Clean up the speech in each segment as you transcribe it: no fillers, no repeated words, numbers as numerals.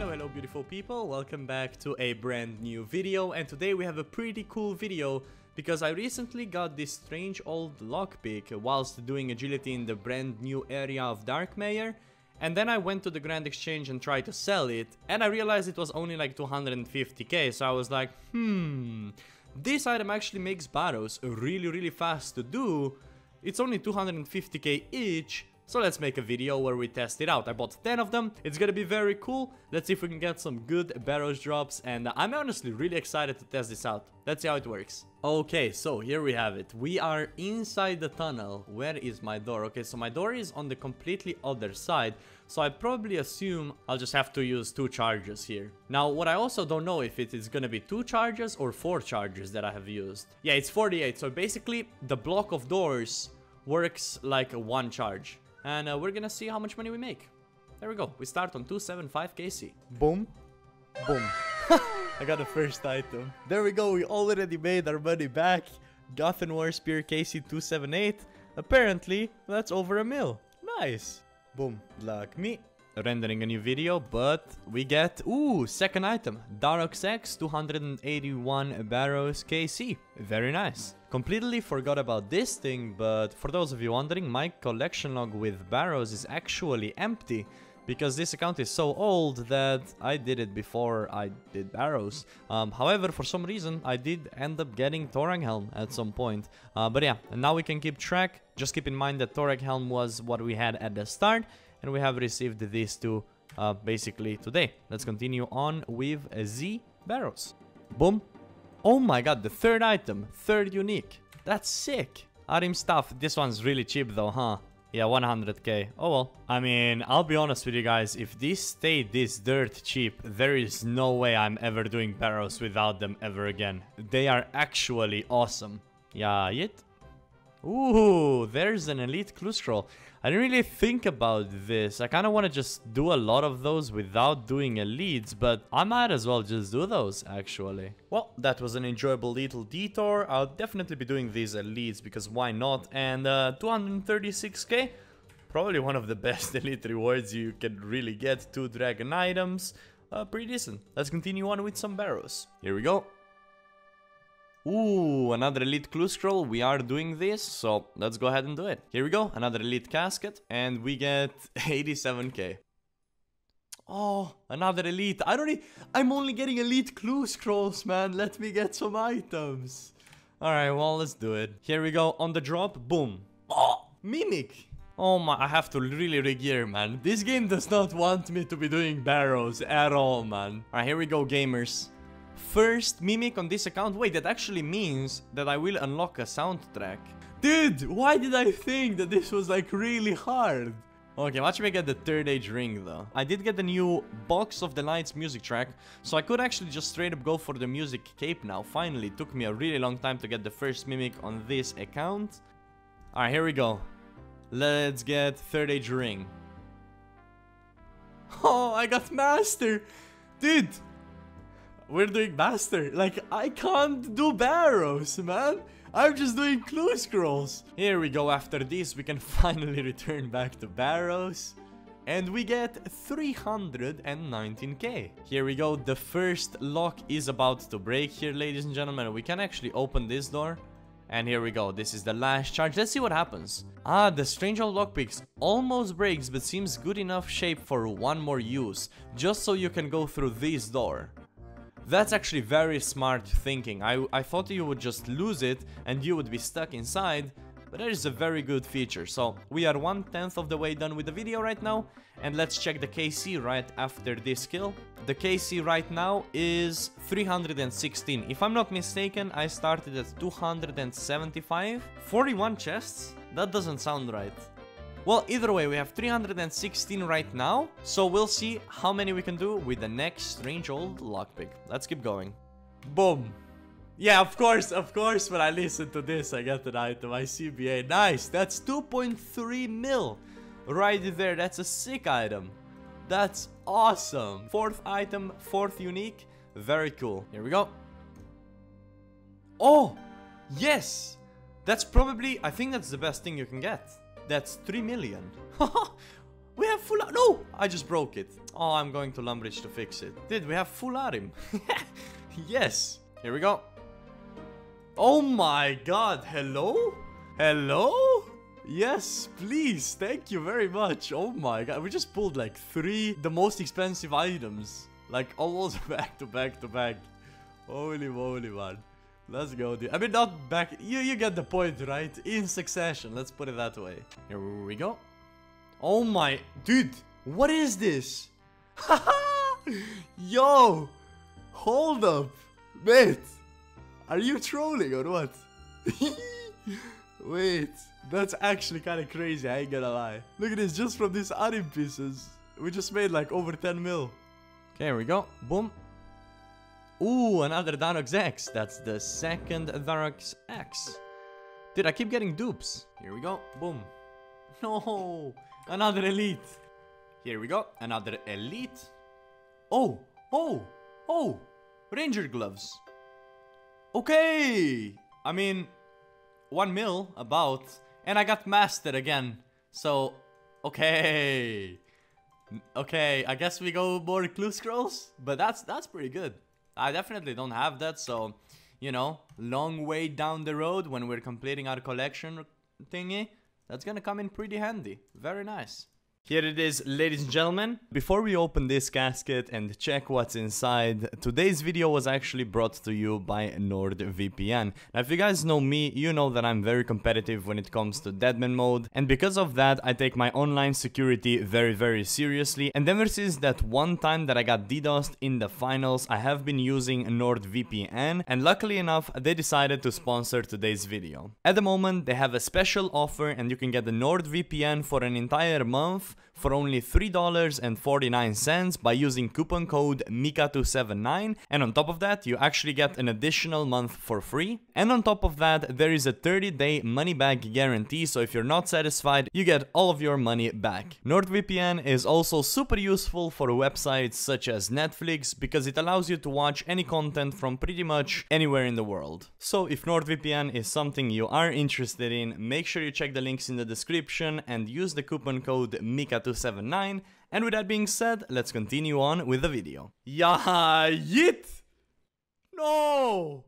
Hello beautiful people, welcome back to a brand new video, and today we have a pretty cool video because I recently got this strange old lockpick whilst doing agility in the brand new area of Dark Mayor, and then I went to the Grand Exchange and tried to sell it, and I realized it was only like 250k, so I was like, this item actually makes barrows really fast to do. It's only 250k each. So let's make a video where we test it out. I bought 10 of them. It's gonna be very cool. Let's see if we can get some good barrows drops. And I'm honestly really excited to test this out. Let's see how it works. Okay, so here we have it. We are inside the tunnel. Where is my door? Okay, so my door is on the completely other side. So I probably assume I'll just have to use 2 charges here. Now, what I also don't know if it is gonna be 2 charges or 4 charges that I have used. Yeah, it's 48. So basically, the block of doors works like 1 charge. And we're gonna see how much money we make. There we go. We start on 275kc. Boom. Boom. I got the first item. There we go. We already made our money back. Gothic War Spear KC 278. Apparently, that's over a mil. Nice. Boom. Like me. Rendering a new video, but we get... Ooh, second item. Dharok's 281 barrows KC. Very nice. Completely forgot about this thing, but for those of you wondering, my collection log with barrows is actually empty because this account is so old that I did it before I did barrows. However, for some reason, I did end up getting Torag helm at some point. But yeah, now we can keep track. Just keep in mind that Torag helm was what we had at the start, and we have received these two basically today. Let's continue on with Z barrows. Boom. Oh my god, the third item, third unique. That's sick. Ahrim's stuff. This one's really cheap though, huh? Yeah, 100k. Oh well. I mean, I'll be honest with you guys. If these stay this dirt cheap, there is no way I'm ever doing barrows without them ever again. They are actually awesome. Yeah, it. Ooh, there's an elite clue scroll. I didn't really think about this. I kind of want to just do a lot of those without doing elites, but I might as well just do those, actually. Well, that was an enjoyable little detour. I'll definitely be doing these elites, because why not? And 236k, probably one of the best elite rewards you can really get. 2 dragon items, pretty decent. Let's continue on with some barrows. Here we go. Ooh, another elite clue scroll. We are doing this, so let's go ahead and do it. Here we go, another elite casket, and we get 87k. Oh, another elite. I'm only getting elite clue scrolls, man. Let me get some items. All right, well, let's do it. Here we go, on the drop, boom. Oh, mimic. Oh my, I have to really re-gear, man. This game does not want me to be doing barrows at all, man. All right, here we go, gamers. First mimic on this account. Wait, that actually means that I will unlock a soundtrack. Dude, why did I think that this was like really hard? Okay, watch me get the third age ring though. I did get the new Box of the Lights music track, so I could actually just straight up go for the music cape now. Finally, it took me a really long time to get the first mimic on this account. Alright, here we go. Let's get third age ring. Oh, I got master! Dude! We're doing master. Like, I can't do barrows, man. I'm just doing clue scrolls. Here we go. After this, we can finally return back to barrows. And we get 319k. Here we go. The first lock is about to break here, ladies and gentlemen. We can actually open this door. And here we go. This is the last charge. Let's see what happens. Ah, the strange old lockpick almost breaks, but seems good enough shape for one more use. Just so you can go through this door. That's actually very smart thinking. I thought you would just lose it and you would be stuck inside, but that is a very good feature. So we are 1/10 of the way done with the video right now, and let's check the KC right after this kill. The KC right now is 316. If I'm not mistaken, I started at 275. 41 chests? That doesn't sound right. Well, either way, we have 316 right now, so we'll see how many we can do with the next strange old lockpick. Let's keep going. Boom. Yeah, of course, when I listen to this, I get an item. I CBA. Nice. That's 2.3 mil. Right there. That's a sick item. That's awesome. Fourth item, fourth unique. Very cool. Here we go. Oh, yes. That's probably, I think that's the best thing you can get. That's 3 million. We have full... No! I just broke it. Oh, I'm going to Lumbridge to fix it. Dude, we have full Ahrim. Yes. Here we go. Oh my god. Hello? Hello? Yes, please. Thank you very much. Oh my god. We just pulled like three the most expensive items. Like almost back to back to back. Holy moly, man. Let's go, dude. I mean, not back... You get the point, right? In succession. Let's put it that way. Here we go. Oh my... Dude, what is this? Yo! Hold up. Mate. Are you trolling or what? Wait. That's actually kind of crazy. I ain't gonna lie. Look at this. Just from these Ahrim pieces. We just made like over 10 mil. Okay, here we go. Boom. Ooh, another Dharok's X. That's the second Dharok's X. Dude, I keep getting dupes. Here we go. Boom. No. Another elite. Here we go. Another elite. Oh. Oh. Oh. Ranger gloves. Okay. I mean, 1 mil about. And I got mastered again. So, okay. Okay, I guess we go more clue scrolls, but that's pretty good. I definitely don't have that, so, you know, long way down the road when we're completing our collection thingy, that's gonna come in pretty handy. Very nice. Here it is, ladies and gentlemen. Before we open this casket and check what's inside, today's video was actually brought to you by NordVPN. Now, if you guys know me, you know that I'm very competitive when it comes to Deadman mode, and because of that, I take my online security very, very seriously, and ever since that one time that I got DDoSed in the finals, I have been using NordVPN, and luckily enough, they decided to sponsor today's video. At the moment, they have a special offer, and you can get the NordVPN for an entire month, for only $3.49 by using coupon code MIKA279, and on top of that you actually get an additional month for free, and on top of that there is a 30-day money-back guarantee, so if you're not satisfied you get all of your money back. NordVPN is also super useful for websites such as Netflix because it allows you to watch any content from pretty much anywhere in the world. So if NordVPN is something you are interested in, make sure you check the links in the description and use the coupon code MIKA279, and with that being said, let's continue on with the video. Yeah, yit! No!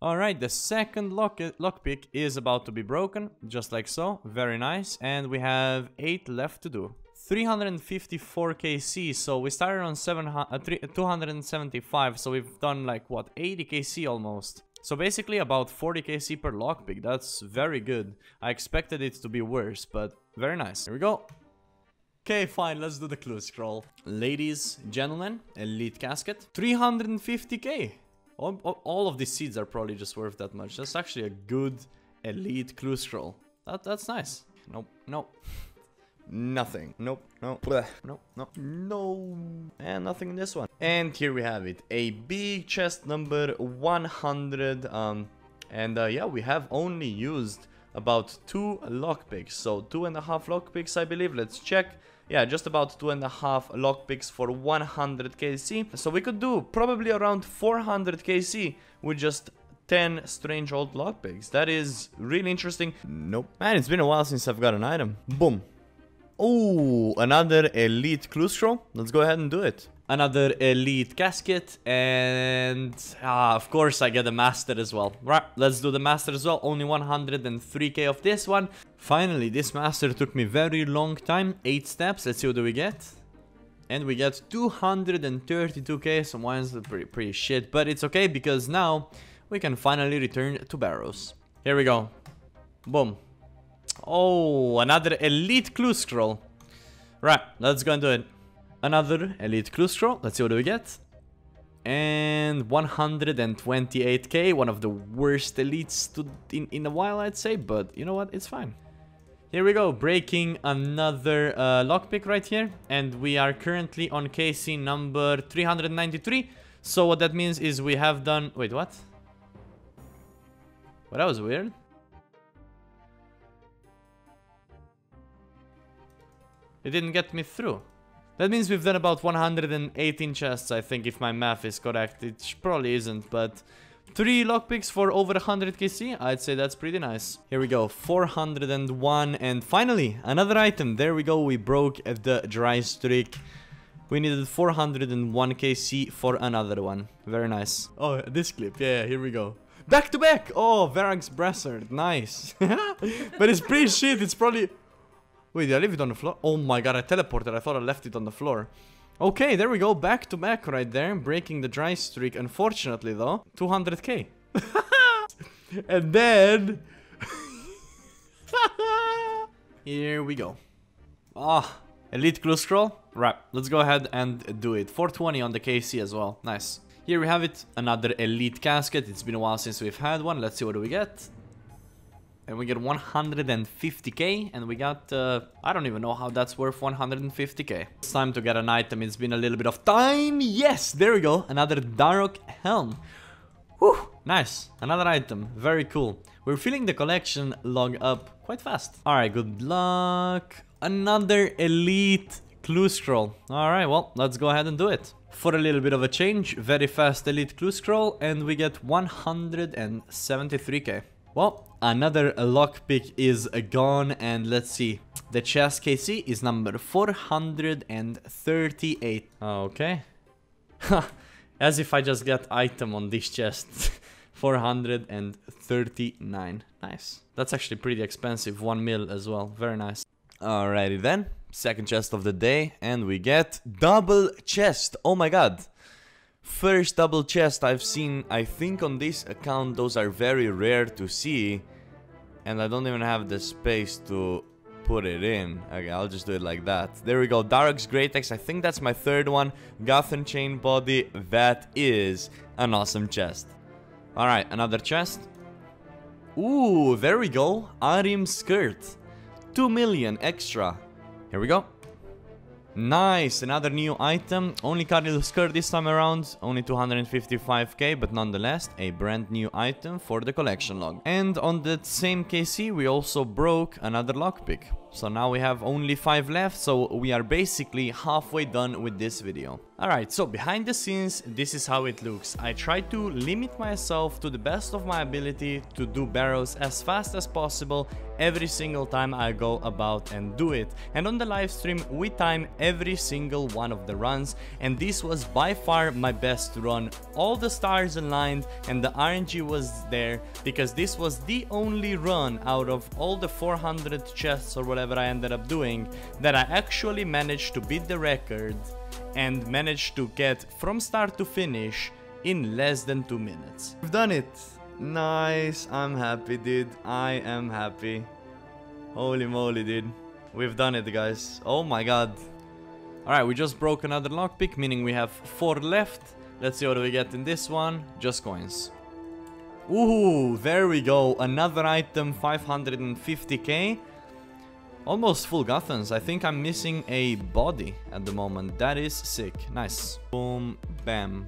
Alright, the second lockpick is about to be broken, just like so. Very nice, and we have 8 left to do. 354 KC, so we started on 275, so we've done like, what, 80 KC almost. So basically about 40 KC per lockpick, that's very good. I expected it to be worse, but very nice. Here we go. Okay, fine, let's do the clue scroll. Ladies, gentlemen, elite casket. 350k. All of these seeds are probably just worth that much. That's actually a good elite clue scroll. That's nice. Nope, nope. Nothing. Nope, no, bleh, nope, no, no. And nothing in this one. And here we have it. A big chest number 100. Yeah, we have only used about 2 lockpicks, so 2.5 lockpicks, I believe. Let's check. Yeah, just about 2.5 lockpicks for 100 KC. So we could do probably around 400 KC with just 10 strange old lockpicks. That is really interesting. Nope. Man, it's been a while since I've got an item. Boom. Oh, another elite clue scroll. Let's go ahead and do it. Another elite casket, and of course I get a master as well. Right, let's do the master as well. Only 103k of this one. Finally, this master took me very long time. 8 steps. Let's see what do we get. And we get 232k. So mine's pretty shit, but it's okay because now we can finally return to Barrows. Here we go. Boom. Oh, another elite clue scroll. Right, let's go and do it. Another elite clue scroll. Let's see what do we get. And 128k. One of the worst elites in a while, I'd say. But you know what? It's fine. Here we go. Breaking another lockpick right here. And we are currently on KC number 393. So what that means is we have done... Wait, what? Well, that was weird. It didn't get me through. That means we've done about 118 chests, I think, if my math is correct. It probably isn't, but 3 lockpicks for over 100 KC, I'd say that's pretty nice. Here we go, 401, and finally, another item. There we go, we broke the dry streak. We needed 401 KC for another one. Very nice. Oh, this clip, yeah, here we go. Back to back! Oh, Verac's Brassard, nice. But it's pretty shit, it's probably... Wait, did I leave it on the floor? Oh my god, I teleported, I thought I left it on the floor. Okay, there we go, back to back right there, breaking the dry streak, unfortunately though, 200k. And then... Here we go. Ah, elite clue scroll, right, let's go ahead and do it. 420 on the KC as well, nice. Here we have it, another elite casket, it's been a while since we've had one, let's see what do we get. And we get 150k, and we got, I don't even know how that's worth 150k. It's time to get an item, it's been a little bit of time, yes, there we go, another Dharok's helm. Whew, nice, another item, very cool. We're filling the collection log up quite fast. Alright, good luck, another elite clue scroll. Alright, well, let's go ahead and do it. For a little bit of a change, very fast elite clue scroll, and we get 173k. Well, another lockpick is gone, and let's see. The chest KC is number 438. Okay. As if I just got item on this chest. 439. Nice. That's actually pretty expensive. 1 mil as well. Very nice. Alrighty then. Second chest of the day, and we get double chest. Oh my god, first double chest I've seen, I think, on this account. Those are very rare to see, and I don't even have the space to put it in. Okay, I'll just do it like that. There we go, Dharok's Great Axe. I think that's my third one. Guthan's chain body, that is an awesome chest. All right, another chest. Ooh, there we go, Ahrim's skirt, 2 million extra. Here we go. Nice, another new item. Only Ahrim's skirt this time around. Only 255k, but nonetheless, a brand new item for the collection log. And on that same KC, we also broke another lockpick. So now we have only 5 left, so we are basically halfway done with this video. Alright, so behind the scenes, this is how it looks. I try to limit myself to the best of my ability to do barrows as fast as possible every single time I go about and do it. And on the live stream, we time every single one of the runs, and this was by far my best run. All the stars aligned and the RNG was there, because this was the only run out of all the 400 chests or whatever I ended up doing that I actually managed to beat the record and managed to get from start to finish in less than 2 minutes. We've done it. Nice. I'm happy, dude. I am happy. Holy moly, dude. We've done it, guys. Oh my god. Alright, we just broke another lockpick, meaning we have 4 left. Let's see what we get in this one. Just coins. Ooh, there we go. Another item, 550k. Almost full Guthan's. I think I'm missing a body at the moment. That is sick. Nice. Boom. Bam.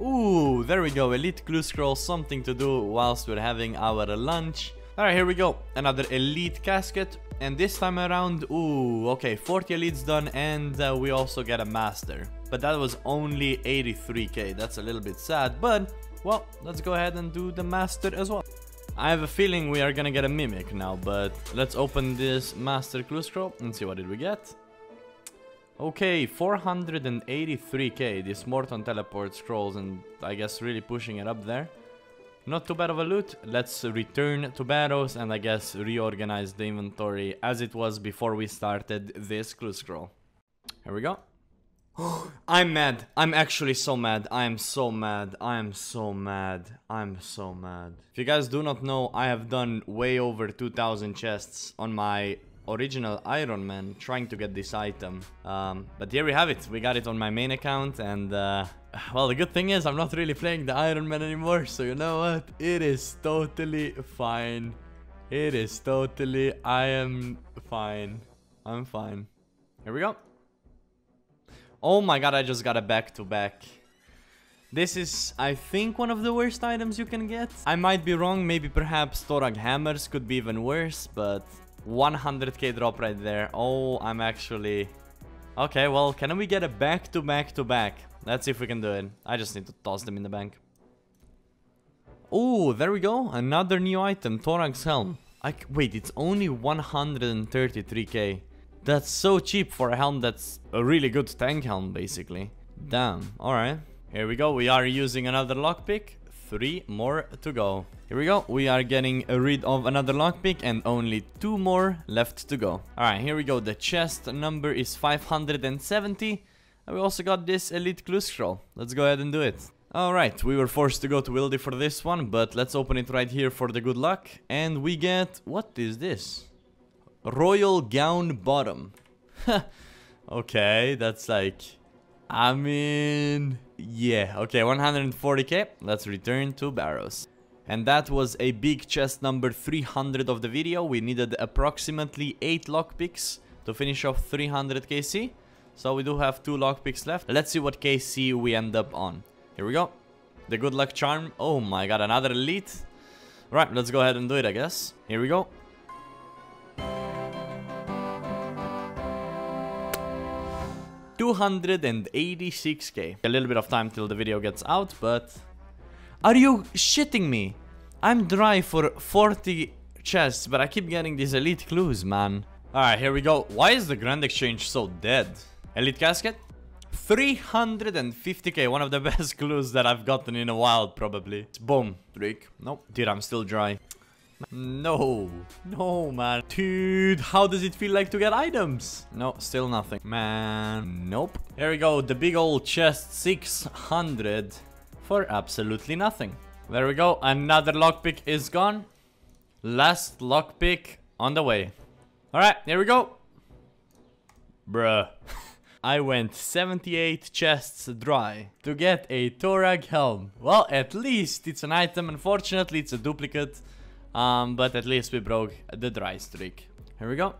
Ooh, there we go. Elite clue scroll. Something to do whilst we're having our lunch. Alright, here we go. Another elite casket. And this time around, ooh, okay, 40 elites done, and we also get a master. But that was only 83k. That's a little bit sad, but, well, let's go ahead and do the master as well. I have a feeling we are gonna get a mimic now, but let's open this master clue scroll and see what did we get. Okay, 483k, this Morton teleport scrolls, and I guess really pushing it up there. Not too bad of a loot. Let's return to barrows and I guess reorganize the inventory as it was before we started this clue scroll. Here we go. I'm mad. I'm actually so mad. I'm so mad. I'm so mad. I'm so mad. If you guys do not know, I have done way over 2,000 chests on my original Iron Man trying to get this item. But here we have it. We got it on my main account, and well, the good thing is I'm not really playing the Iron Man anymore. So you know what? It is totally fine. It is totally... I am fine. I'm fine. Here we go. Oh my god, I just got a back-to-back. This is, I think, one of the worst items you can get. I might be wrong, maybe perhaps Torag hammers could be even worse, but 100k drop right there. Oh, I'm actually... Okay, well, can we get a back-to-back-to-back? Let's see if we can do it. I just need to toss them in the bank. Oh, there we go, another new item, Torag's helm. Wait, it's only 133k. That's so cheap for a helm that's a really good tank helm, basically. Damn, alright. Here we go, we are using another lockpick. 3 more to go. Here we go, we are getting rid of another lockpick and only 2 more left to go. Alright, here we go, the chest number is 570. And we also got this elite clue scroll. Let's go ahead and do it. Alright, we were forced to go to Wildy for this one, but let's open it right here for the good luck. And we get... what is this? Royal Gown Bottom. Okay, that's like... I mean... yeah, okay, 140k. Let's return to Barrows. And that was a big chest number 300 of the video. We needed approximately 8 lockpicks to finish off 300 KC. So we do have 2 lockpicks left. Let's see what KC we end up on. Here we go. The good luck charm. Oh my god, another elite. Right, let's go ahead and do it, I guess. Here we go. $286k. A little bit of time till the video gets out, but... are you shitting me? I'm dry for 40 chests, but I keep getting these elite clues, man. Alright, here we go. Why is the Grand Exchange so dead? Elite casket? 350k, one of the best clues that I've gotten in a while, probably. Boom. Drake. Nope. Dude, I'm still dry. No. No, man. Dude, how does it feel like to get items? No, still nothing. Man. Nope. Here we go. The big old chest, 600 for absolutely nothing. There we go. Another lockpick is gone. Last lockpick on the way. Alright, here we go. Bruh. I went 78 chests dry to get a Torag helm. Well, at least it's an item. Unfortunately, it's a duplicate. But at least we broke the dry streak. Here we go.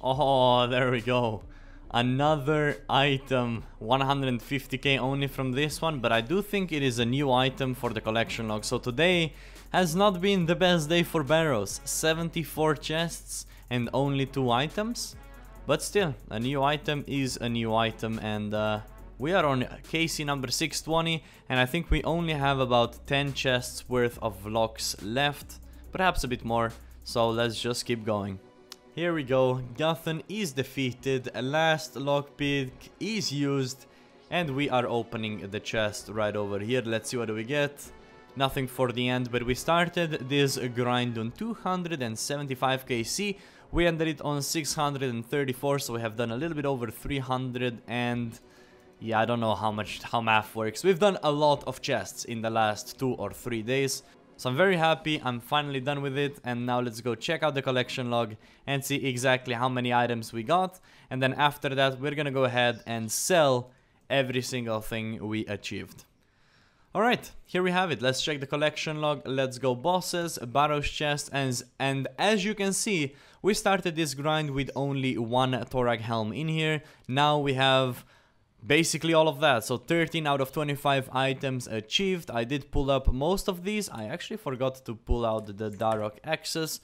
Oh, there we go. Another item. 150k only from this one. But I do think it is a new item for the collection log. So today has not been the best day for Barrows. 74 chests and only 2 items. But still, a new item is a new item, and we are on KC number 620, and I think we only have about 10 chests worth of locks left, perhaps a bit more, so let's just keep going. Here we go, Guthan is defeated, last lockpick is used, and we are opening the chest right over here. Let's see what do we get. Nothing for the end, but we started this grind on 275 KC. We ended it on 634, so we have done a little bit over 300, and yeah, I don't know how math works. We've done a lot of chests in the last 2 or 3 days, so I'm very happy I'm finally done with it. And now let's go check out the collection log and see exactly how many items we got, and then after that we're gonna go ahead and sell every single thing we achieved. Alright, here we have it. Let's check the collection log. Let's go bosses, Barrows chest, and as you can see, we started this grind with only 1 Torag helm in here. Now we have basically all of that. So 13 out of 25 items achieved. I did pull up most of these. I actually forgot to pull out the Dharok axes.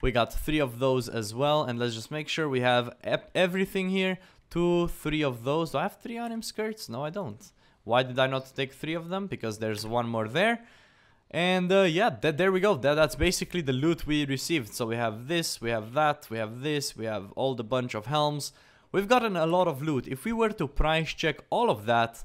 We got 3 of those as well. And let's just make sure we have everything here. 2, 3 of those. Do I have 3 Ahrim's skirts? No, I don't. Why did I not take 3 of them? Because there's 1 more there. And yeah, there we go. That's basically the loot we received. So we have this, we have that, we have this, we have all the bunch of helms. We've gotten a lot of loot. If we were to price check all of that,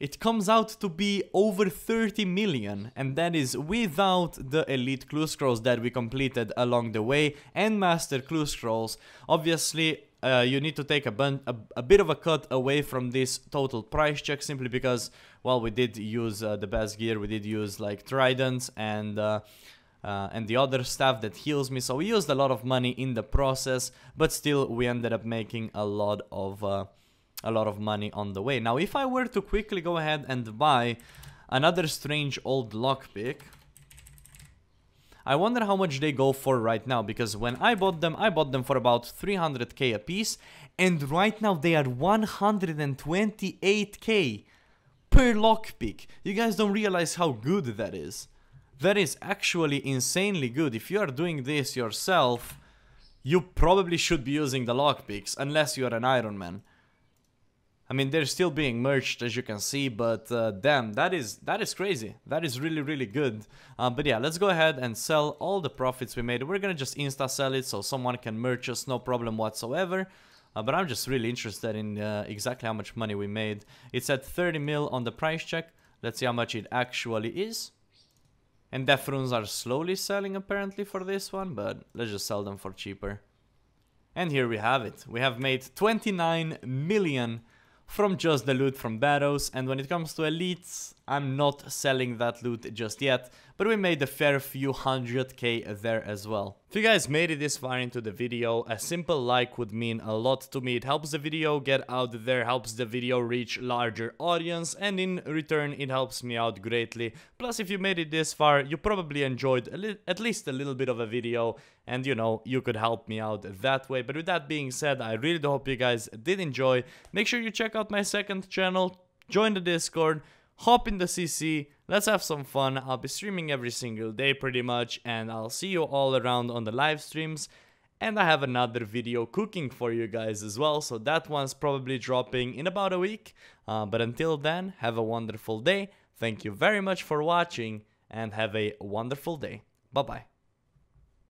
it comes out to be over 30 million. And that is without the elite clue scrolls that we completed along the way and master clue scrolls. Obviously... you need to take a bit of a cut away from this total price check, simply because, well, we did use the best gear, we did use like tridents and the other stuff that heals me, so we used a lot of money in the process, but still we ended up making a lot of money on the way. Now if I were to quickly go ahead and buy another strange old lockpick, I wonder how much they go for right now, because when I bought them for about 300k a piece, and right now they are 128k per lockpick. You guys don't realize how good that is. That is actually insanely good. If you are doing this yourself, you probably should be using the lockpicks, unless you are an Iron Man. I mean, they're still being merged, as you can see, but damn, that is crazy. That is really, really good. But yeah, let's go ahead and sell all the profits we made. We're gonna just insta-sell it so someone can merge us, no problem whatsoever. But I'm just really interested in exactly how much money we made. It's at 30 mil on the price check. Let's see how much it actually is. And Death Runes are slowly selling apparently for this one, but let's just sell them for cheaper. And here we have it. We have made 29 million from just the loot from barrows, and when it comes to elites, I'm not selling that loot just yet, but we made a fair few 100k there as well. If you guys made it this far into the video, a simple like would mean a lot to me. It helps the video get out there, helps the video reach larger audience, and in return it helps me out greatly. Plus, if you made it this far, you probably enjoyed at least a little bit of a video, and you know, you could help me out that way. But with that being said, I really do hope you guys did enjoy. Make sure you check out my second channel, join the Discord, hop in the CC, let's have some fun. I'll be streaming every single day pretty much, and I'll see you all around on the live streams. And I have another video cooking for you guys as well, so that one's probably dropping in about a week. But until then, have a wonderful day. Thank you very much for watching, and have a wonderful day. Bye-bye.